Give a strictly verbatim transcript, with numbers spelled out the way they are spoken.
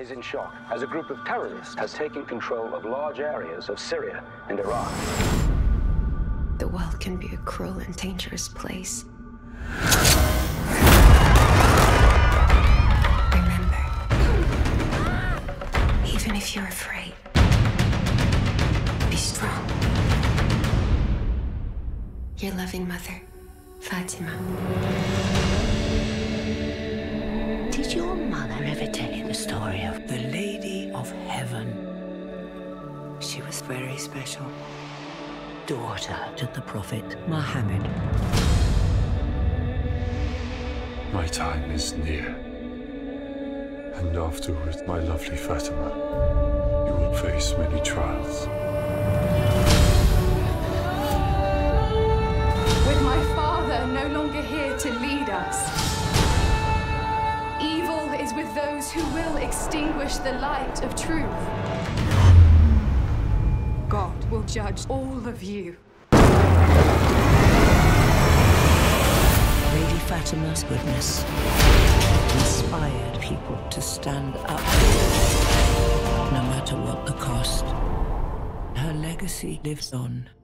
is in shock as a group of terrorists has taken control of large areas of Syria and Iraq. The world can be a cruel and dangerous place. Remember, even if you're afraid, be strong. Your loving mother, Fatima. Did your mother ever tell you the story of the Lady of Heaven? She was very special. Daughter to the Prophet Muhammad. My time is near. And afterwards, my lovely Fatima, you will face many trials. With my father no longer here to lead us, is with those who will extinguish the light of truth. God will judge all of you. Lady Fatima's goodness inspired people to stand up, no matter what the cost. Her legacy lives on.